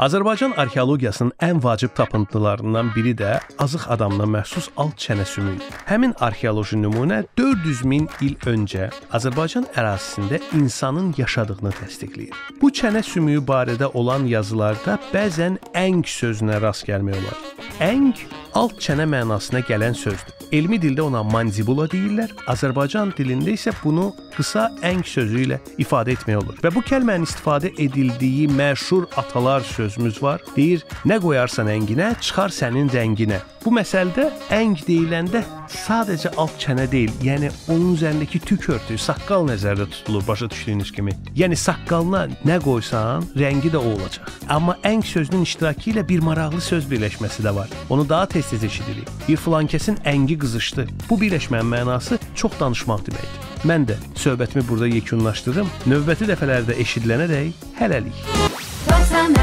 Azərbaycan arxeologiyasının ən vacib tapıntılarından biri də azıq adamına məxsus alt çənə sümüyü idi. Həmin arxeoloji nümunə 400.000 il öncə Azərbaycan ərazisində insanın yaşadığını təsdiqləyir. Bu çənə sümüyü barədə olan yazılarda bəzən əng sözünə rast gəlmək olar. Əng alt çənə mənasına gələn sözdür. Elmi dildə ona mandibula deyirlər, Azərbaycan dilində isə bunu qısa əng sözü ilə ifadə etmək olur. Və bu kəlmənin istifadə edildiyi məşhur atalar sözümüz var. Deyir, nə qoyarsan ənginə, çıxar sənin rənginə. Bu məsələdə əng deyiləndə sadəcə alt çənə deyil, yəni onun üzərindəki tük örtüyü, saqqal nəzərdə tutulur, başa düşdüyünüz kimi. Yəni saqqalına nə qoysan, rəngi də o olacaq. Amma əng sözünün iştirakı ilə bir maraqlı söz birləşməsi də var. Onu daha tez-tez eşidirik. Bir filankəsin əngi qızışdı. Bu birləşmənin mənası çox danışmaq deməkdir. Mən də söhbətimi burada yekunlaşdırırım. Növbəti dəfələrdə eşidilənərək hələlik.